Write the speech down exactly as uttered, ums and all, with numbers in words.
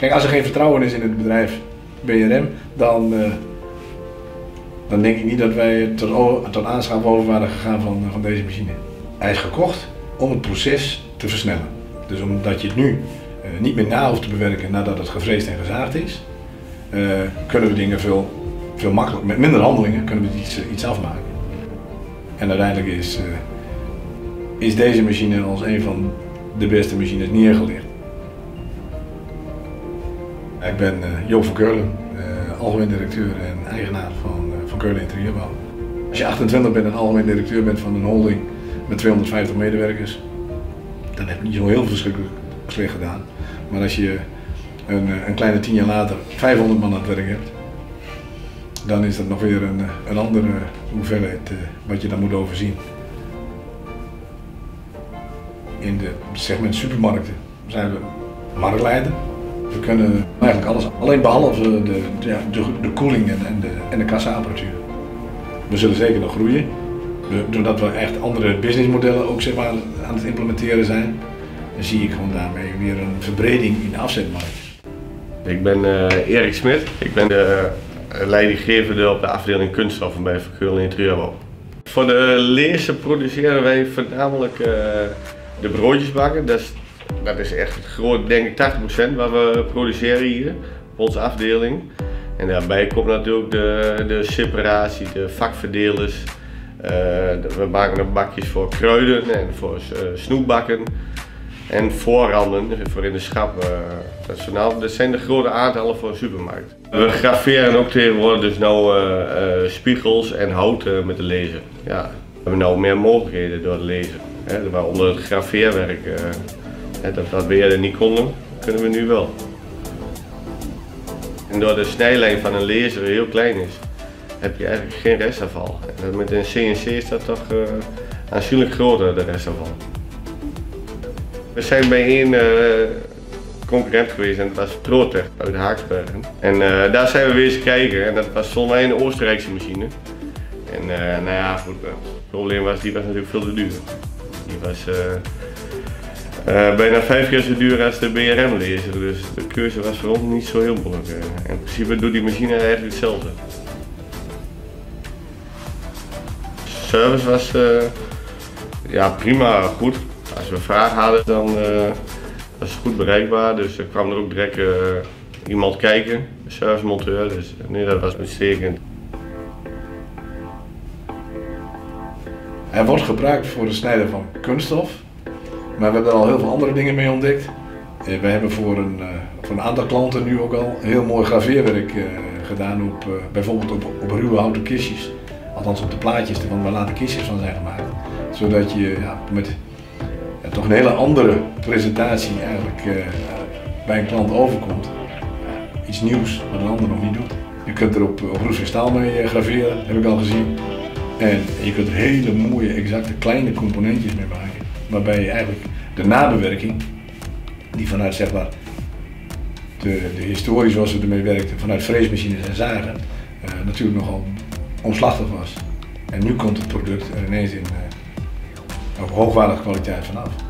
Kijk, als er geen vertrouwen is in het bedrijf B R M, dan, uh, dan denk ik niet dat wij tot, tot aanschaf over waren gegaan van, van deze machine. Hij is gekocht om het proces te versnellen. Dus omdat je het nu uh, niet meer na hoeft te bewerken nadat het gevreesd en gezaagd is, uh, kunnen we dingen veel, veel makkelijker, met minder handelingen kunnen we iets, uh, iets afmaken. En uiteindelijk is, uh, is deze machine als een van de beste machines neergelegd. Ik ben uh, Jo van Keulen, uh, algemeen directeur en eigenaar van, uh, van Keulen Interieurbouw. Als je achtentwintig bent en algemeen directeur bent van een holding met tweehonderdvijftig medewerkers, dan heb je niet zo heel verschrikkelijk slecht gedaan. Maar als je een, een kleine tien jaar later vijfhonderd man aan het werk hebt, dan is dat nog weer een, een andere hoeveelheid uh, wat je dan moet overzien. In de segment supermarkten zijn we marktleider. We kunnen eigenlijk alles, alleen behalve de, ja, de, de koeling en de, en de kassa-apparatuur. We zullen zeker nog groeien, doordat we echt andere businessmodellen ook zeg maar, aan het implementeren zijn. Dan zie ik gewoon daarmee weer een verbreding in de afzetmarkt. Ik ben uh, Erik Smit, ik ben de uh, leidinggevende op de afdeling kunststoffen bij Van Keulen Interieurbouw. Voor de leersen produceren wij voornamelijk uh, de broodjesbakken. Dat is Dat is echt groot, denk ik, tachtig procent waar we produceren hier op onze afdeling. En daarbij komt natuurlijk de, de separatie, de vakverdelers. Uh, we maken ook bakjes voor kruiden en voor uh, snoepbakken. En voorranden voor in de schap. Uh, dat, is nou, dat zijn de grote aantallen voor een supermarkt. We graveren ook tegenwoordig dus nou, uh, uh, spiegels en hout uh, met de laser. Ja, we hebben nu meer mogelijkheden door de laser, hè, waaronder het graveerwerk. Uh, Dat, dat we eerder niet konden, kunnen we nu wel. En door de snijlijn van een laser heel klein is, heb je eigenlijk geen restafval. En met een C N C is dat toch uh, aanzienlijk groter, de restafval. We zijn bij één uh, concurrent geweest en dat was Trotech uit Haaksbergen. En uh, daar zijn we weer eens kijken en dat was volgens mij een Oostenrijkse machine. En uh, nou ja, goed, het probleem was, die was natuurlijk veel te duur. Die was, uh, Uh, bijna vijf keer zo duur als de B R M Laser, dus de keuze was voor ons niet zo heel moeilijk. In principe doet die machine eigenlijk hetzelfde. De service was uh, ja, prima, goed. Als we vragen hadden, dan uh, was het goed bereikbaar. Dus er kwam er ook direct uh, iemand kijken, een servicemonteur. Dus nee, dat was uitstekend. Hij wordt gebruikt voor het snijden van kunststof. Maar we hebben er al heel veel andere dingen mee ontdekt. We hebben voor een, uh, voor een aantal klanten nu ook al heel mooi graveerwerk uh, gedaan op uh, bijvoorbeeld op, op ruwe houten kistjes. Althans op de plaatjes, want waar later kistjes van zijn gemaakt. Zodat je ja, met ja, toch een hele andere presentatie eigenlijk uh, bij een klant overkomt. Uh, iets nieuws wat een ander nog niet doet. Je kunt er op, op roest en staal mee uh, graveren, heb ik al gezien. En je kunt er hele mooie, exacte kleine componentjes mee maken. Waarbij je eigenlijk de nabewerking, die vanuit zeg maar, de, de historie zoals we ermee werkten, vanuit freesmachines en zagen, uh, natuurlijk nogal omslachtig was. En nu komt het product er ineens in uh, hoogwaardige kwaliteit vanaf.